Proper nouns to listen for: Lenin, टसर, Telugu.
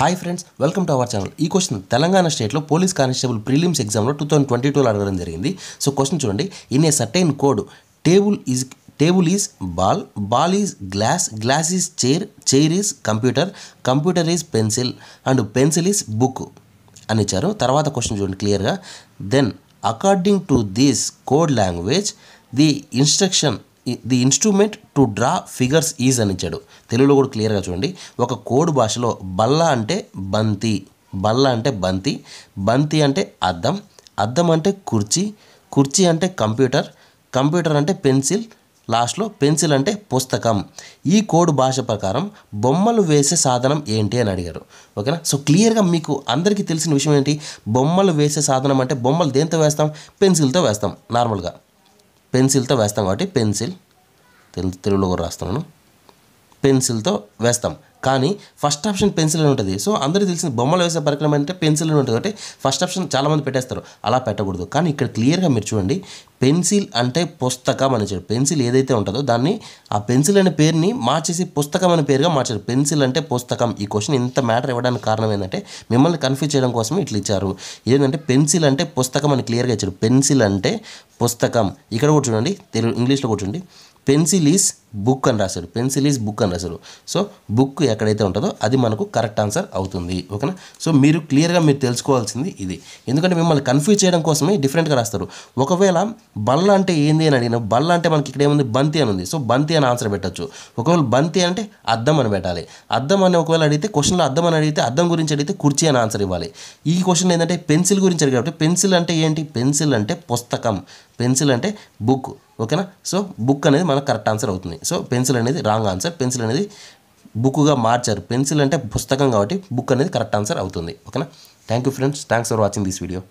Hi friends, welcome to our channel. This question Telangana state lo police constable prelims exam lo 2022 lo adagaram jarigindi. So question chudandi, in a certain code table is ball, ball is glass, glass is chair, chair is computer, computer is pencil and pencil is book ani icharu. Tarvata question chudandi clear ga. Then according to this code language the instruction the instrument to draw figures is అని ఇచ్చాడు. తెలుగులో కూడా clear గా చూడండి. ఒక code భాషలో బల్ల అంటే బంతి, బల్ల అంటే బంతి, బంతి అంటే అద్దం, అద్దం అంటే కుర్చీ, కుర్చీ అంటే కంప్యూటర్, కంప్యూటర్ అంటే పెన్సిల్, లాస్ట్ లో పెన్సిల్ అంటే పుస్తకం. ఈ కోడ్ భాష ప్రకారం బొమ్మలు వేసే సాధనం ఏంటి అని అడిగారు. ఓకేనా? సో క్లియర్ గా మీకు అందరికీ తెలిసిన విషయం ఏంటి, బొమ్మలు వేసే సాధనం అంటే బొమ్మలు దేంతో వేస్తాం, పెన్సిల్ తో వేస్తాం. నార్మల్ గా పెన్సిల్ తో వేస్తాం కాబట్టి పెన్సిల్, తెలుగులో కూడా రాస్తాను, పెన్సిల్ తో వేస్తాం. కానీ ఫస్ట్ ఆప్షన్ పెన్సిల్ అని ఉంటుంది. సో అందరికీ తెలిసిన బొమ్మలు వేసే పరికరం అంటే పెన్సిల్ అని ఉంటుంది కాబట్టి ఫస్ట్ ఆప్షన్ చాలామంది పెట్టేస్తారు. అలా పెట్టకూడదు. కానీ ఇక్కడ క్లియర్గా మీరు చూడండి, పెన్సిల్ అంటే పుస్తకం అని చెప్పారు. పెన్సిల్ ఏదైతే ఉంటుందో దాన్ని ఆ పెన్సిల్ అనే పేరుని మార్చేసి పుస్తకం అనే పేరుగా మార్చారు. పెన్సిల్ అంటే పుస్తకం. ఈ క్వశ్చన్ ఇంత మ్యాటర్ ఇవ్వడానికి కారణం ఏంటంటే మిమ్మల్ని కన్ఫ్యూజ్ చేయడం కోసమే ఇట్లా ఇచ్చారు. ఏంటంటే పెన్సిల్ అంటే పుస్తకం అని క్లియర్గా ఇచ్చారు. పెన్సిల్ అంటే పుస్తకం. ఇక్కడ కూడా చూడండి, తెలుగు ఇంగ్లీష్లో కూడా చూడండి, పెన్సిల్ ఈజ్ బుక్ అని రాశారు. పెన్సిల్ ఈజ్ బుక్ అని రాశారు. సో బుక్ ఎక్కడైతే ఉంటుందో అది మనకు కరెక్ట్ ఆన్సర్ అవుతుంది. ఓకేనా? సో మీరు క్లియర్గా మీరు తెలుసుకోవాల్సింది ఇది. ఎందుకంటే మిమ్మల్ని కన్ఫ్యూజ్ చేయడం కోసమే డిఫరెంట్గా రాస్తారు. ఒకవేళ బల్ల అంటే ఏంది అని అడిగిన, బల్ల అంటే మనకి ఇక్కడ ఏముంది, బంతి అని ఉంది. సో బంతి అని ఆన్సర్ పెట్టచ్చు. ఒకవేళ బంతి అంటే అద్దం అని పెట్టాలి. అద్దం అని ఒకవేళ అడిగితే క్వశ్చన్లో అద్దం అని అడిగితే, అద్దం గురించి అడిగితే కుర్చీ అని ఆన్సర్ ఇవ్వాలి. ఈ క్వశ్చన్ ఏంటంటే పెన్సిల్ గురించి అడిగారు కాబట్టి పెన్సిల్ అంటే ఏంటి, పెన్సిల్ అంటే పుస్తకం, పెన్సిల్ అంటే బుక్. ఓకేనా? సో బుక్ అనేది మనకు కరెక్ట్ ఆన్సర్ అవుతుంది. సో పెన్సిల్ అనేది రాంగ్ ఆన్సర్. పెన్సిల్ అనేది బుక్గా మార్చారు. పెన్సిల్ అంటే పుస్తకం కాబట్టి బుక్ అనేది కరెక్ట్ ఆన్సర్ అవుతుంది. ఓకేనా? Thank you friends. Thanks for watching this video.